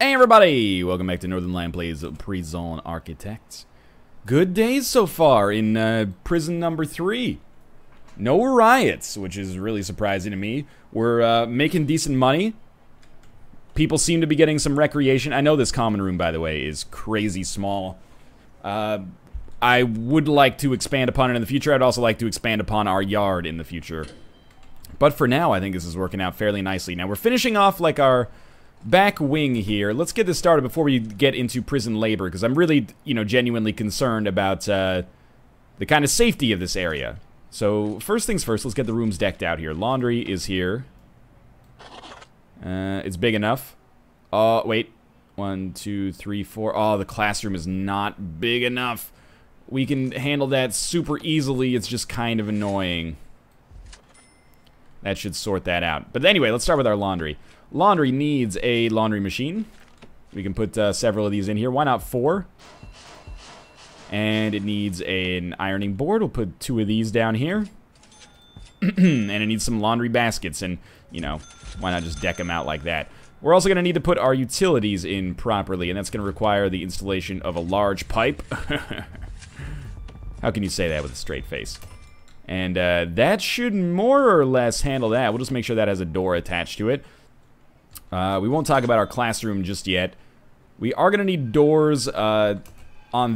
Hey everybody, welcome back to Northernlion Plays Prison Architect. Good days so far in prison number 3. No riots, which is really surprising to me. We're making decent money. People seem to be getting some recreation. I know this common room, by the way, is crazy small. I would like to expand upon it in the future. I'd also like to expand upon our yard in the future. But for now, I think this is working out fairly nicely. Now, we're finishing off like our back wing here. Let's get this started before we get into prison labor, because I'm really, genuinely concerned about the kind of safety of this area. So, first things first, let's get the rooms decked out here. Laundry is here. It's big enough. Oh, wait. 1, 2, 3, 4. Oh, the classroom is not big enough. We can handle that super easily. It's just kind of annoying. That should sort that out. But anyway, let's start with our laundry. Laundry needs a laundry machine. We can put several of these in here. Why not 4? And it needs an ironing board. We'll put 2 of these down here. And it needs some laundry baskets. And, why not just deck them out like that? We're also going to need to put our utilities in properly. And that's going to require the installation of a large pipe. How can you say that with a straight face? And that should more or less handle that. We'll just make sure that has a door attached to it. We won't talk about our classroom just yet. We are going to need doors on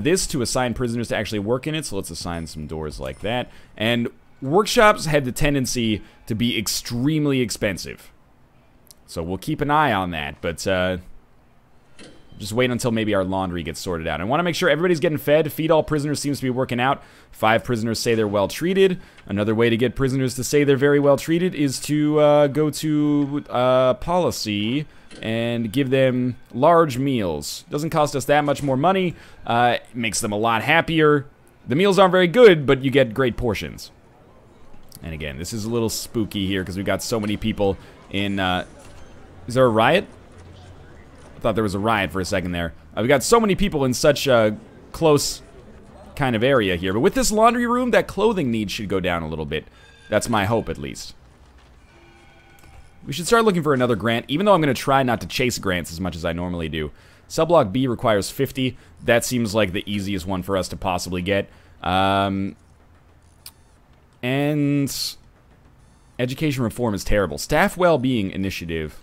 this to assign prisoners to actually work in it. So let's assign some doors like that. And workshops had the tendency to be extremely expensive. So we'll keep an eye on that. But just wait until maybe our laundry gets sorted out. I want to make sure everybody's getting fed. Feed all prisoners seems to be working out. 5 prisoners say they're well treated. Another way to get prisoners to say they're very well treated is to go to policy and give them large meals. Doesn't cost us that much more money. It makes them a lot happier. The meals aren't very good, but you get great portions. And again, this is a little spooky here because we've got so many people in... is there a riot? I thought there was a riot for a second there. We've got so many people in such a close kind of area here. But with this laundry room, that clothing need should go down a little bit. That's my hope, at least. We should start looking for another grant, even though I'm going to try not to chase grants as much as I normally do. Subblock B requires 50. That seems like the easiest one for us to possibly get. And education reform is terrible. Staff well-being initiative.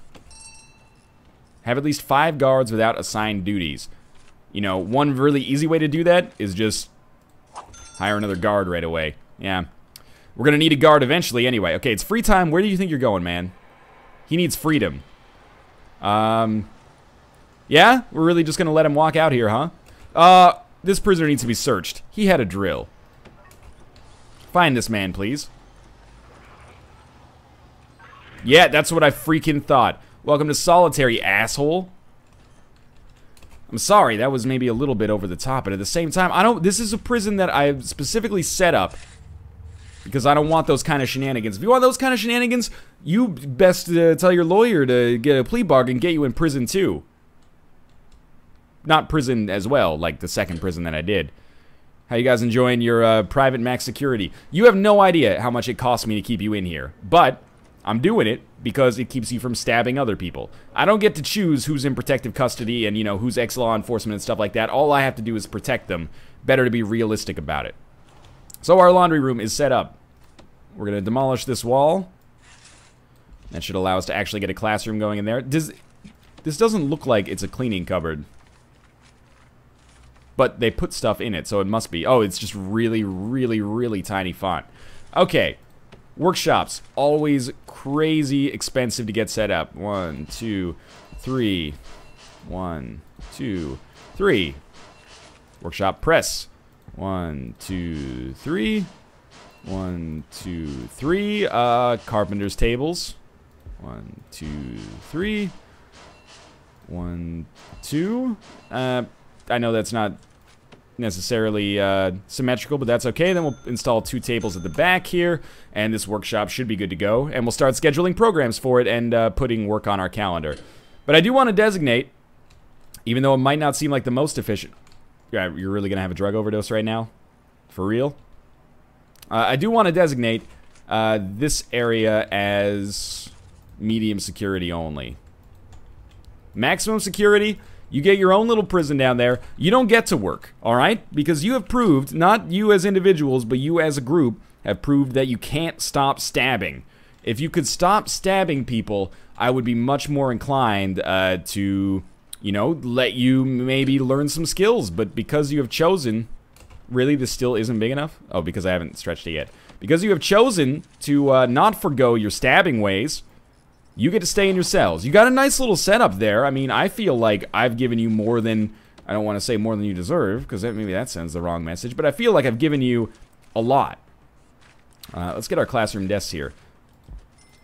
Have at least 5 guards without assigned duties. One really easy way to do that is just hire another guard right away. Yeah. We're going to need a guard eventually anyway. Okay, it's free time. Where do you think you're going, man? He needs freedom. Yeah? We're really just going to let him walk out here, huh? This prisoner needs to be searched. He had a drill. Find this man, please. Yeah, that's what I freaking thought. Welcome to solitary, asshole. I'm sorry, that was maybe a little bit over the top, but at the same time, this is a prison that I specifically set up because I don't want those kind of shenanigans. If you want those kind of shenanigans, you best tell your lawyer to get a plea bargain, get you in prison too. Not prison as well, like the second prison that I did. How you guys enjoying your private max security? You have no idea how much it costs me to keep you in here, but I'm doing it because it keeps you from stabbing other people. I don't get to choose who's in protective custody and, who's ex-law enforcement and stuff like that. All I have to do is protect them. Better to be realistic about it. So our laundry room is set up. We're going to demolish this wall. That should allow us to actually get a classroom going in there. This doesn't look like it's a cleaning cupboard. But they put stuff in it, so it must be. Oh, it's just really, really, really tiny font. Okay. Workshops, always crazy expensive to get set up. 1, 2, 3. 1, 2, 3. Workshop press. 1, 2, 3. 1, 2, 3. Carpenter's tables. 1, 2, 3. 1, 2. I know that's not necessarily symmetrical, but that's okay. Then we'll install 2 tables at the back here, and this workshop should be good to go, and we'll start scheduling programs for it and putting work on our calendar. But I do want to designate, even though it might not seem like the most efficient... You're really going to have a drug overdose right now? For real? I do want to designate this area as medium security only. maximum security. You get your own little prison down there. You don't get to work, all right? Because you have proved, not you as individuals, but you as a group, have proved that you can't stop stabbing. If you could stop stabbing people, I would be much more inclined to, you know, let you maybe learn some skills. But because you have chosen... Really, this still isn't big enough? Oh, because I haven't stretched it yet. Because you have chosen to not forgo your stabbing ways... You get to stay in your cells. You got a nice little setup there. I mean, I feel like I've given you more than... I don't want to say more than you deserve, because that, maybe that sends the wrong message. But I feel like I've given you a lot. Let's get our classroom desks here.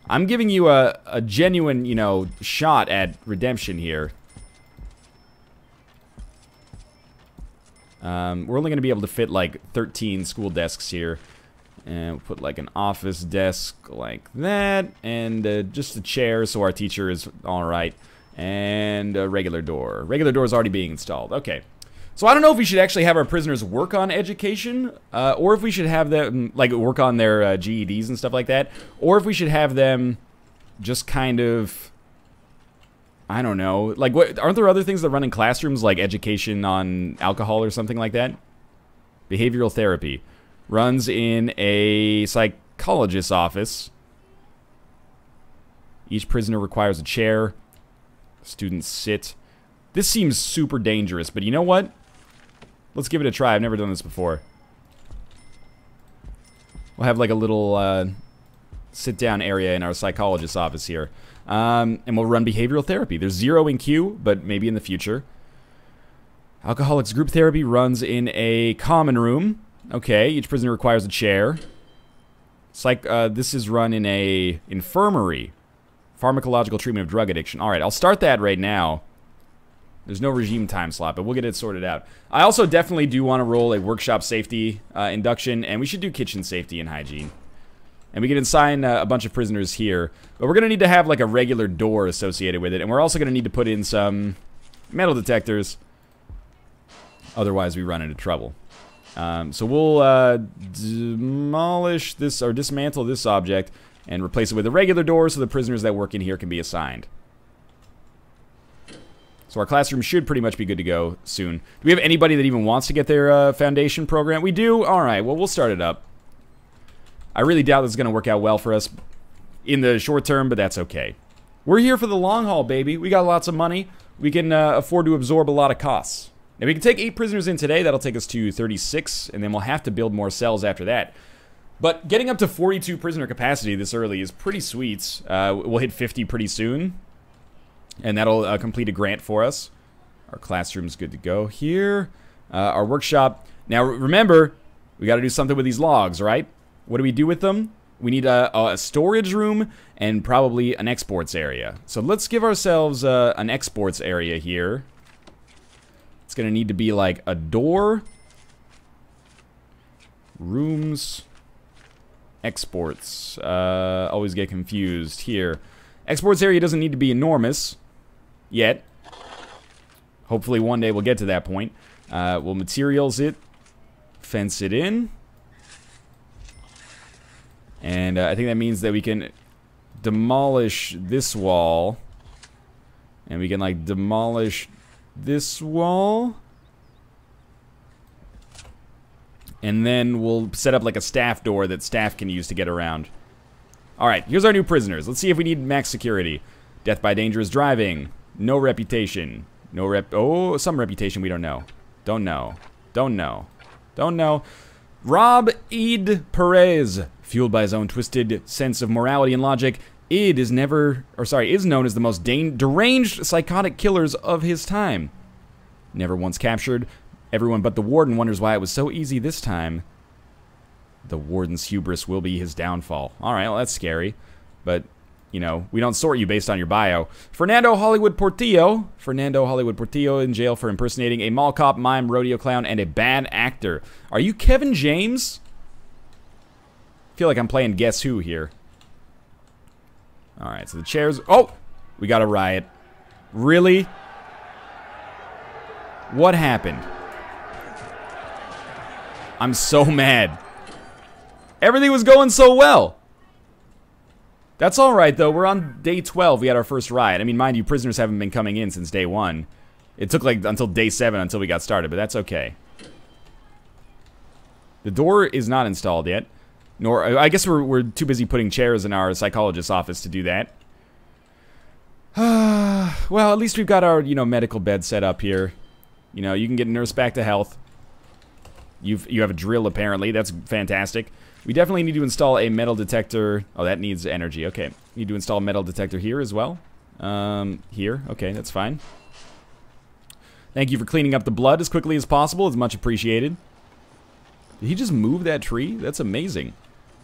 I'm giving you a genuine, you know, shot at redemption here. We're only going to be able to fit, like, 13 school desks here. And we'll put like an office desk like that, and just a chair so our teacher is alright, and a regular door. Regular door is already being installed. Okay. So I don't know if we should actually have our prisoners work on education, or if we should have them, like, work on their GEDs and stuff like that, or if we should have them just kind of, I don't know, like, what, aren't there other things that run in classrooms, like education on alcohol or something like that? Behavioral therapy. Runs in a psychologist's office. Each prisoner requires a chair. Students sit. This seems super dangerous, but you know what? Let's give it a try. I've never done this before. We'll have like a little sit-down area in our psychologist's office here. And we'll run behavioral therapy. There's 0 in queue, but maybe in the future. Alcoholics group therapy runs in a common room. Okay, each prisoner requires a chair. It's like, this is run in a infirmary. Pharmacological treatment of drug addiction. Alright, I'll start that right now. There's no regime time slot, but we'll get it sorted out. I also definitely do want to roll a workshop safety induction, and we should do kitchen safety and hygiene. And we can assign a bunch of prisoners here. But we're going to need to have, like, a regular door associated with it, and we're also going to need to put in some metal detectors. Otherwise, we run into trouble. So we'll demolish this, or dismantle this object, and replace it with a regular door so the prisoners that work in here can be assigned. So our classroom should pretty much be good to go soon. Do we have anybody that even wants to get their foundation program? We do? Alright, well, we'll start it up. I really doubt this is going to work out well for us in the short term, but that's okay. We're here for the long haul, baby. We got lots of money. We can afford to absorb a lot of costs. Now we can take 8 prisoners in today, that'll take us to 36, and then we'll have to build more cells after that. But getting up to 42 prisoner capacity this early is pretty sweet. We'll hit 50 pretty soon, and that'll complete a grant for us. Our classroom's good to go here. Our workshop. Now remember, we gotta do something with these logs, right? What do we do with them? We need a storage room and probably an exports area. So let's give ourselves an exports area here. It's going to need to be like a door, rooms, exports. Always get confused here. Exports area doesn't need to be enormous yet. Hopefully one day we'll get to that point. We'll materials it, fence it in. And I think that means that we can demolish this wall. And we can like demolish... this wall, and then we'll set up like a staff door that staff can use to get around. Alright, here's our new prisoners. Let's see if we need max security. Death by dangerous driving. No reputation. No some reputation we don't know. Don't know. Don't know. Don't know. Rob Id Perez, fueled by his own twisted sense of morality and logic, Id is known as the most deranged psychotic killers of his time. Never once captured. Everyone but the warden wonders why it was so easy this time. The warden's hubris will be his downfall. Alright, well that's scary. But, you know, we don't sort you based on your bio. Fernando Hollywood Portillo. Fernando Hollywood Portillo in jail for impersonating a mall cop, mime, rodeo clown, and a bad actor. Are you Kevin James? I feel like I'm playing Guess Who here. Alright, so the chairs... Oh! We got a riot. Really? What happened? I'm so mad. Everything was going so well. That's alright, though. We're on day 12. We had our first riot. I mean, mind you, prisoners haven't been coming in since day 1. It took, like, until day 7 until we got started, but that's okay. The door is not installed yet. Nor, I guess we're too busy putting chairs in our psychologist's office to do that. Well, at least we've got our, you know, medical bed set up here. You know, you can get a nurse back to health. You have a drill, apparently. That's fantastic. We definitely need to install a metal detector. Oh, that needs energy. Okay. Need to install a metal detector here as well. Here. Okay, that's fine. Thank you for cleaning up the blood as quickly as possible. It's much appreciated. Did he just move that tree? That's amazing.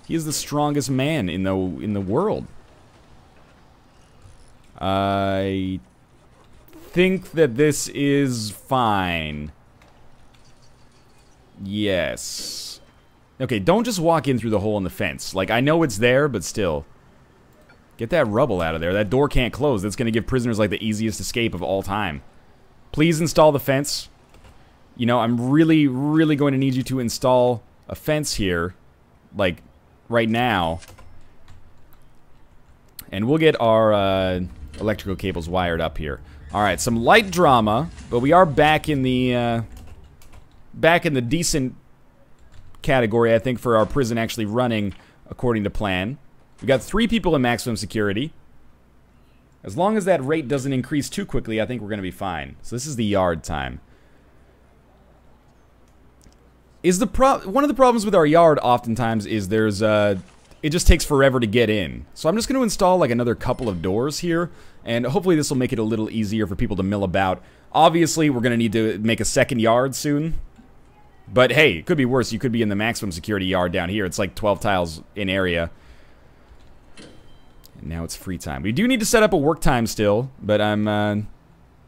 He is the strongest man in the world. I think that this is fine. Yes. Okay, don't just walk in through the hole in the fence. Like, I know it's there, but still. Get that rubble out of there. That door can't close. That's going to give prisoners, like, the easiest escape of all time. Please install the fence. You know, I'm really, really going to need you to install a fence here. Like, right now. And we'll get our electrical cables wired up here. Alright, some light drama. But we are back in the decent category, I think, for our prison actually running according to plan. We've got 3 people in maximum security. As long as that rate doesn't increase too quickly, I think we're going to be fine. So this is the yard time. Is the one of the problems with our yard oftentimes is there's it just takes forever to get in. So I'm just going to install like another couple of doors here, and hopefully this will make it a little easier for people to mill about. Obviously, we're going to need to make a second yard soon. But hey, it could be worse. You could be in the maximum security yard down here. It's like 12 tiles in area. And now it's free time. We do need to set up a work time still, but I'm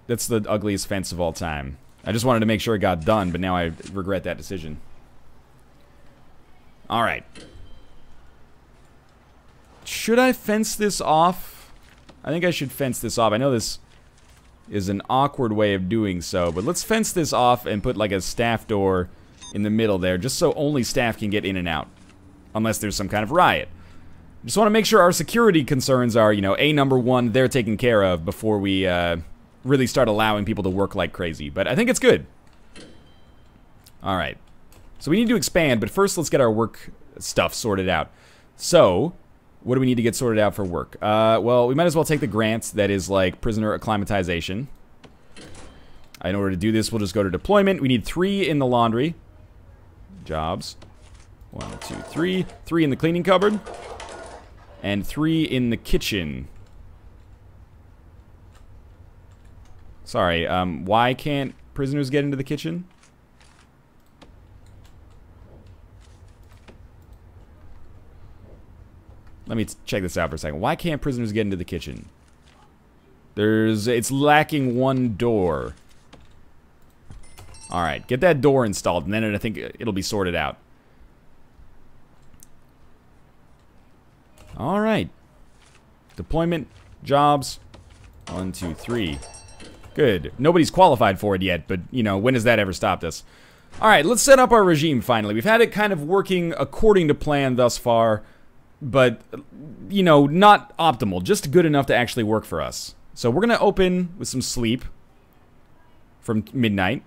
that's the ugliest fence of all time. I just wanted to make sure it got done, but now I regret that decision. Alright. Should I fence this off? I think I should fence this off. I know this is an awkward way of doing so, but let's fence this off and put like a staff door in the middle there, just so only staff can get in and out. Unless there's some kind of riot. Just want to make sure our security concerns are, you know, #1, they're taken care of before we really start allowing people to work like crazy. But I think it's good. Alright. So we need to expand, but first let's get our work stuff sorted out. So, what do we need to get sorted out for work? Well, we might as well take the grants that is like prisoner acclimatization. In order to do this, we'll just go to deployment. We need 3 in the laundry. Jobs. 1, 2, 3. 3 in the cleaning cupboard. And 3 in the kitchen. Sorry, why can't prisoners get into the kitchen? Let me check this out for a second. Why can't prisoners get into the kitchen? It's lacking one door. Alright, get that door installed, and then I think it'll be sorted out. Alright. Deployment. Jobs. 1, 2, 3. Good. Nobody's qualified for it yet, but, you know, when has that ever stopped us? Alright, let's set up our regime finally. We've had it kind of working according to plan thus far, but, you know, not optimal. Just good enough to actually work for us. So we're going to open with some sleep from midnight,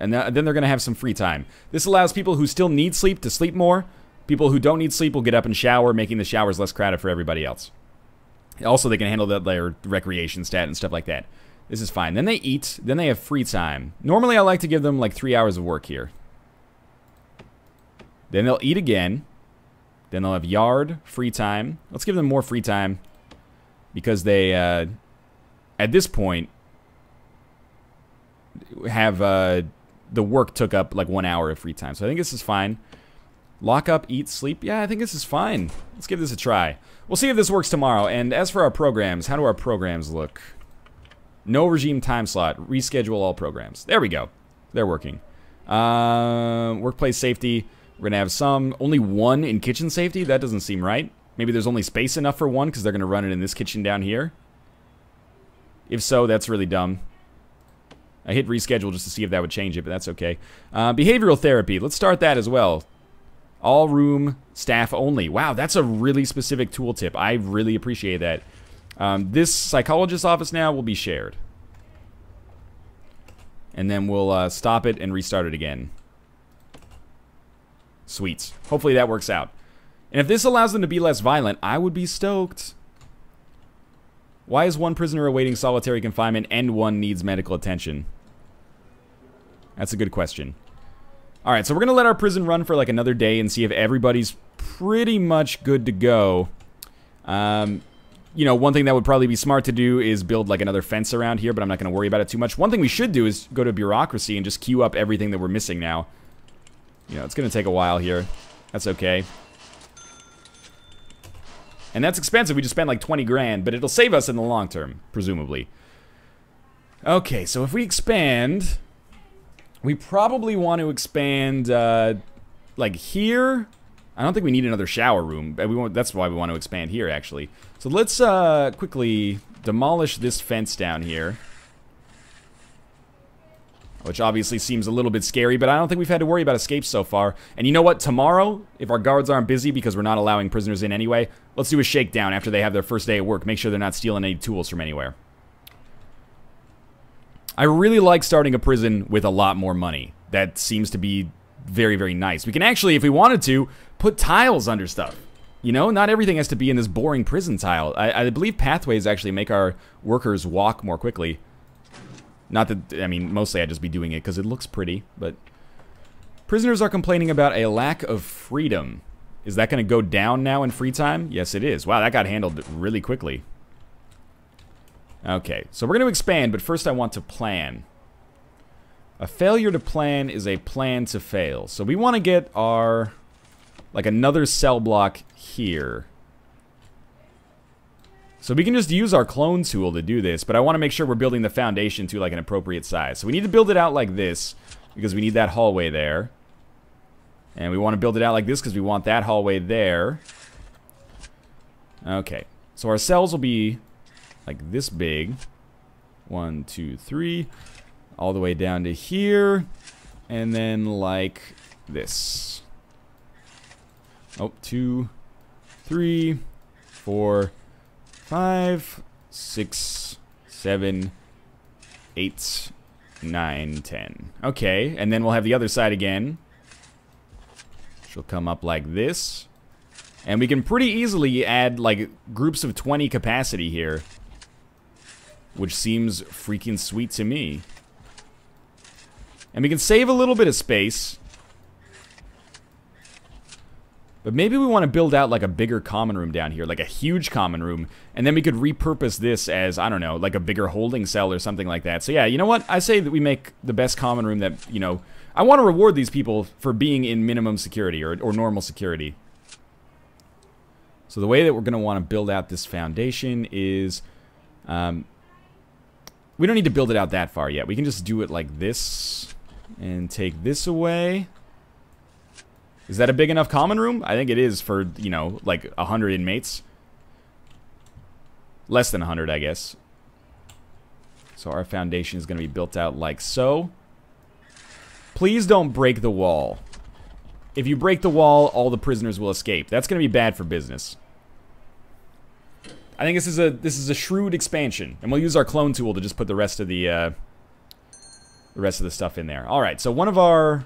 and then they're going to have some free time. This allows people who still need sleep to sleep more. People who don't need sleep will get up and shower, making the showers less crowded for everybody else. Also, they can handle their recreation stat and stuff like that. This is fine. Then they eat. Then they have free time. Normally, I like to give them like 3 hours of work here. Then they'll eat again. Then they'll have yard, free time. Let's give them more free time. Because they, at this point, have, the work took up like 1 hour of free time. So I think this is fine. Lock up, eat, sleep. Yeah, I think this is fine. Let's give this a try. We'll see if this works tomorrow. And as for our programs, how do our programs look? No regime time slot. Reschedule all programs. There we go. They're working. Workplace safety. We're going to have some. Only 1 in kitchen safety? That doesn't seem right. Maybe there's only space enough for 1 because they're going to run it in this kitchen down here. If so, that's really dumb. I hit reschedule just to see if that would change it, but that's okay. Behavioral therapy. Let's start that as well. All room staff only. Wow, that's a really specific tooltip. I really appreciate that. This psychologist's office now will be shared. And then we'll stop it and restart it again. Sweet. Hopefully that works out. And if this allows them to be less violent, I would be stoked. Why is one prisoner awaiting solitary confinement and one needs medical attention? That's a good question. Alright, so we're going to let our prison run for like another day and see if everybody's pretty much good to go. You know, one thing that would probably be smart to do is build like another fence around here, but I'm not going to worry about it too much. One thing we should do is go to bureaucracy and just queue up everything that we're missing now. You know, it's going to take a while here. That's okay. And that's expensive. We just spent like 20 grand, but it'll save us in the long term, presumably. Okay, so if we expand, we probably want to expand like here. I don't think we need another shower room. We won't, that's why we want to expand here, actually. So let's quickly demolish this fence down here. Which obviously seems a little bit scary, but I don't think we've had to worry about escapes so far. And you know what? Tomorrow, if our guards aren't busy because we're not allowing prisoners in anyway, let's do a shakedown after they have their first day at work. Make sure they're not stealing any tools from anywhere. I really like starting a prison with a lot more money. That seems to be very, very nice. We can actually, if we wanted to, put tiles under stuff. You know, not everything has to be in this boring prison tile. I believe pathways actually make our workers walk more quickly. Not that, I mean, mostly I'd just be doing it because it looks pretty, but... Prisoners are complaining about a lack of freedom. Is that going to go down now in free time? Yes, it is. Wow, that got handled really quickly. Okay, so we're going to expand, but first I want to plan. A failure to plan is a plan to fail. So we want to get our... like another cell block here. So we can just use our clone tool to do this, but I want to make sure we're building the foundation to like an appropriate size. So we need to build it out like this, because we need that hallway there. And we want to build it out like this, because we want that hallway there. Okay. So our cells will be like this big. 1, 2, 3. All the way down to here. And then like this. Oh, 2, 3, 4, 5, 6, 7, 8, 9, 10. Okay, and then we'll have the other side again. She'll come up like this. And we can pretty easily add, like, groups of 20 capacity here. Which seems freaking sweet to me. And we can save a little bit of space. But maybe we want to build out like a bigger common room down here, like a huge common room, and then we could repurpose this as, I don't know, like a bigger holding cell or something like that. So yeah, you know what? I say that we make the best common room that, you know, I want to reward these people for being in minimum security or normal security. So the way that we're going to want to build out this foundation is, we don't need to build it out that far yet. We can just do it like this and take this away. Is that a big enough common room? I think it is for, you know, like 100 inmates. Less than 100, I guess. So our foundation is going to be built out like so. Please don't break the wall. If you break the wall, all the prisoners will escape. That's going to be bad for business. I think this is a shrewd expansion, and we'll use our clone tool to just put the rest of the stuff in there. All right, so one of our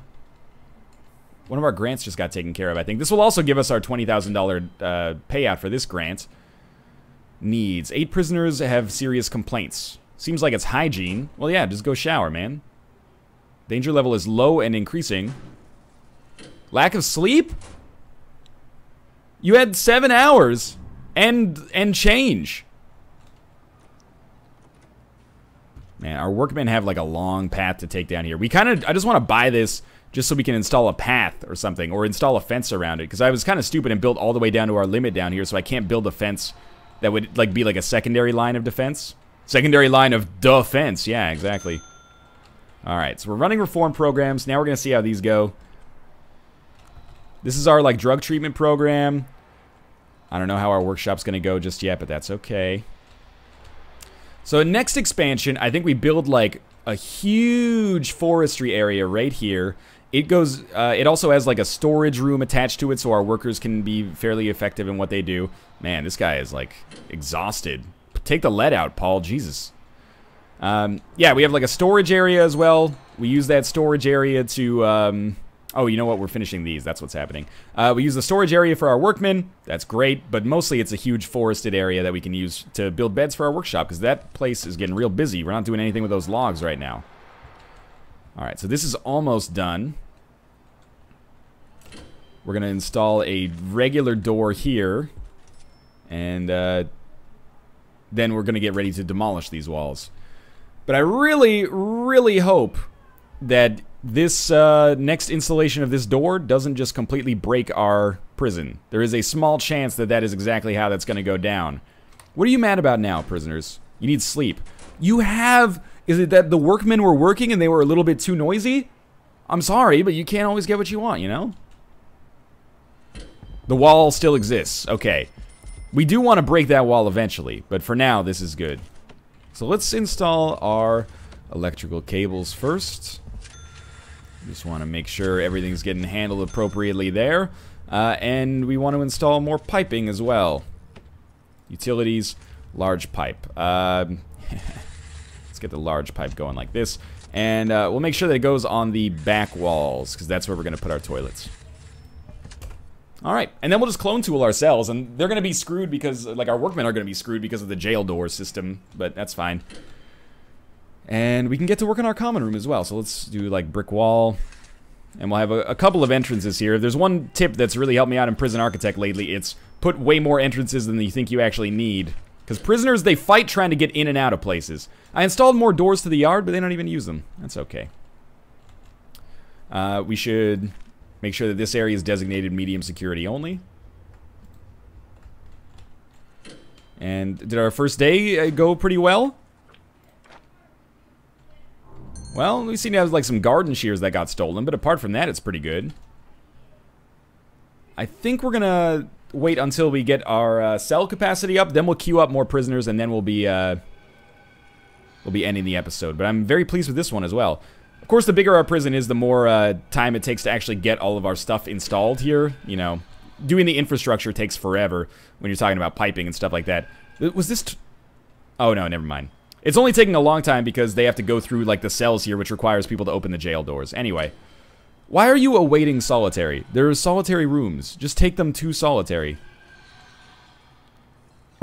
grants just got taken care of, I think. This will also give us our $20,000 payout for this grant. Needs. 8 prisoners have serious complaints. Seems like it's hygiene. Well, yeah, just go shower, man. Danger level is low and increasing. Lack of sleep? You had 7 hours and change. Man, our workmen have like a long path to take down here. We kind of... I just want to buy this... just so we can install a path or something, or install a fence around it. Because I was kind of stupid and built all the way down to our limit down here, so I can't build a fence that would like be like a secondary line of defense. Secondary line of defense, yeah, exactly. Alright, so we're running reform programs. Now we're going to see how these go. This is our like drug treatment program. I don't know how our workshop's going to go just yet, but that's okay. So next expansion, I think we build like a huge forestry area right here. It goes. It also has like a storage room attached to it, so our workers can be fairly effective in what they do. Man, this guy is like exhausted. Take the lead out, Paul. Jesus. Yeah, we have like a storage area as well. We use that storage area to. Oh, you know what? We're finishing these. That's what's happening. We use the storage area for our workmen. That's great, but mostly it's a huge forested area that we can use to build beds for our workshop, because that place is getting real busy. We're not doing anything with those logs right now. All right, so this is almost done. We're going to install a regular door here, and then we're going to get ready to demolish these walls. But I really, really hope that this next installation of this door doesn't just completely break our prison. There is a small chance that that is exactly how that's going to go down. What are you mad about now, prisoners? You need sleep. You have... Is it that the workmen were working and they were a little bit too noisy? I'm sorry, but you can't always get what you want, you know? The wall still exists. Okay. We do want to break that wall eventually, but for now, this is good. So let's install our electrical cables first. Just want to make sure everything's getting handled appropriately there. And we want to install more piping as well. Utilities, large pipe. Let's get the large pipe going like this. And we'll make sure that it goes on the back walls, because that's where we're going to put our toilets. Alright, and then we'll just clone tool ourselves, and they're going to be screwed because, like, our workmen are going to be screwed because of the jail door system, but that's fine. And we can get to work on our common room as well, so let's do, like, brick wall. And we'll have a couple of entrances here. If there's one tip that's really helped me out in Prison Architect lately, it's put way more entrances than you think you actually need. Because prisoners, they fight trying to get in and out of places. I installed more doors to the yard, but they don't even use them. That's okay. We should... make sure that this area is designated medium security only. And did our first day go pretty well? Well, we seem to have like some garden shears that got stolen, but apart from that, it's pretty good. I think we're gonna wait until we get our cell capacity up, then we'll queue up more prisoners, and then we'll be ending the episode. But I'm very pleased with this one as well. Of course, the bigger our prison is, the more time it takes to actually get all of our stuff installed here. You know, doing the infrastructure takes forever when you're talking about piping and stuff like that. Was this... oh, no, never mind. It's only taking a long time because they have to go through, like, the cells here, which requires people to open the jail doors. Anyway, why are you awaiting solitary? There are solitary rooms. Just take them to solitary.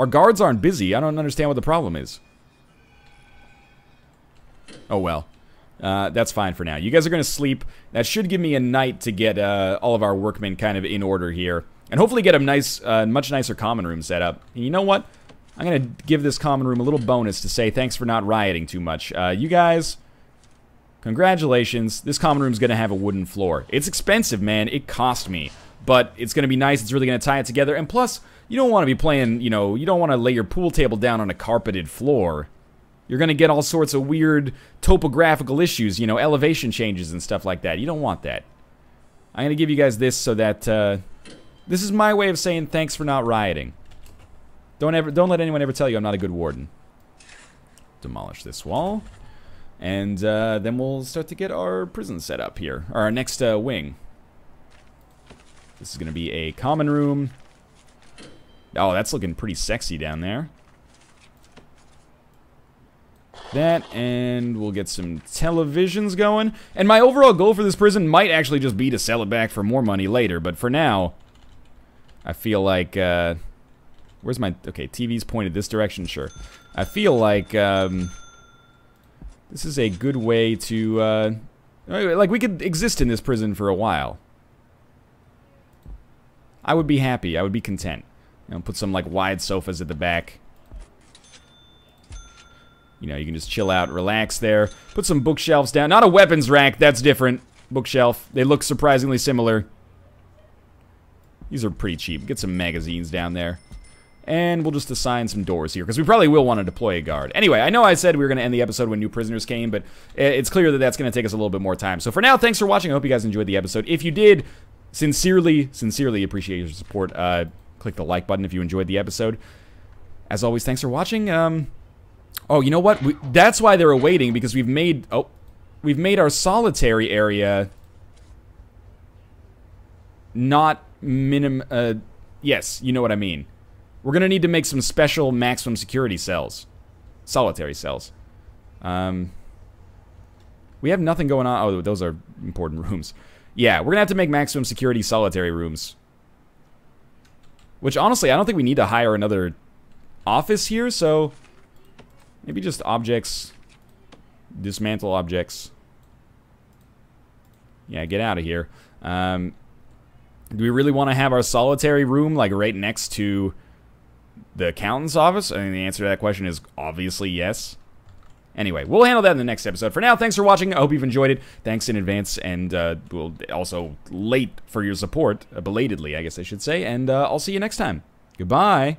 Our guards aren't busy. I don't understand what the problem is. Oh, well. That's fine for now. You guys are going to sleep. That should give me a night to get all of our workmen kind of in order here. And hopefully get a nice, much nicer common room set up. And you know what? I'm going to give this common room a little bonus to say thanks for not rioting too much. You guys, congratulations. This common room's going to have a wooden floor. It's expensive, man. It cost me. But it's going to be nice. It's really going to tie it together. And plus, you don't want to be playing, you know, you don't want to lay your pool table down on a carpeted floor. You're going to get all sorts of weird topographical issues, you know, elevation changes and stuff like that. You don't want that. I'm going to give you guys this so that, this is my way of saying thanks for not rioting. Don't let anyone ever tell you I'm not a good warden. Demolish this wall. And, then we'll start to get our prison set up here. Or our next, wing. This is going to be a common room. Oh, that's looking pretty sexy down there. That, and we'll get some televisions going. And my overall goal for this prison might actually just be to sell it back for more money later, but for now, I feel like, where's my... okay, TV's pointed this direction, sure. I feel like, this is a good way to, like, we could exist in this prison for a while. I would be happy. I would be content. You know, put some, like, wide sofas at the back. You know, you can just chill out, relax there. Put some bookshelves down. Not a weapons rack. That's different. Bookshelf. They look surprisingly similar. These are pretty cheap. Get some magazines down there. And we'll just assign some doors here, because we probably will want to deploy a guard. Anyway, I know I said we were going to end the episode when new prisoners came, but it's clear that that's going to take us a little bit more time. So for now, thanks for watching. I hope you guys enjoyed the episode. If you did, sincerely appreciate your support. Click the like button if you enjoyed the episode. As always, thanks for watching. Oh, you know what? That's why they're awaiting, because we've made our solitary area not minimum, yes, you know what I mean. We're gonna need to make some special maximum security cells. Solitary cells. We have nothing going on. Oh, those are important rooms. Yeah, we're gonna have to make maximum security solitary rooms. Which, honestly, I don't think we need to hire another office here, so... Maybe just objects. Dismantle objects. Yeah, get out of here. Do we really want to have our solitary room, like, right next to the accountant's office? I mean, the answer to that question is obviously yes. Anyway, we'll handle that in the next episode. For now, thanks for watching. I hope you've enjoyed it. Thanks in advance, and we'll also late for your support, belatedly, I guess I should say, and I'll see you next time. Goodbye.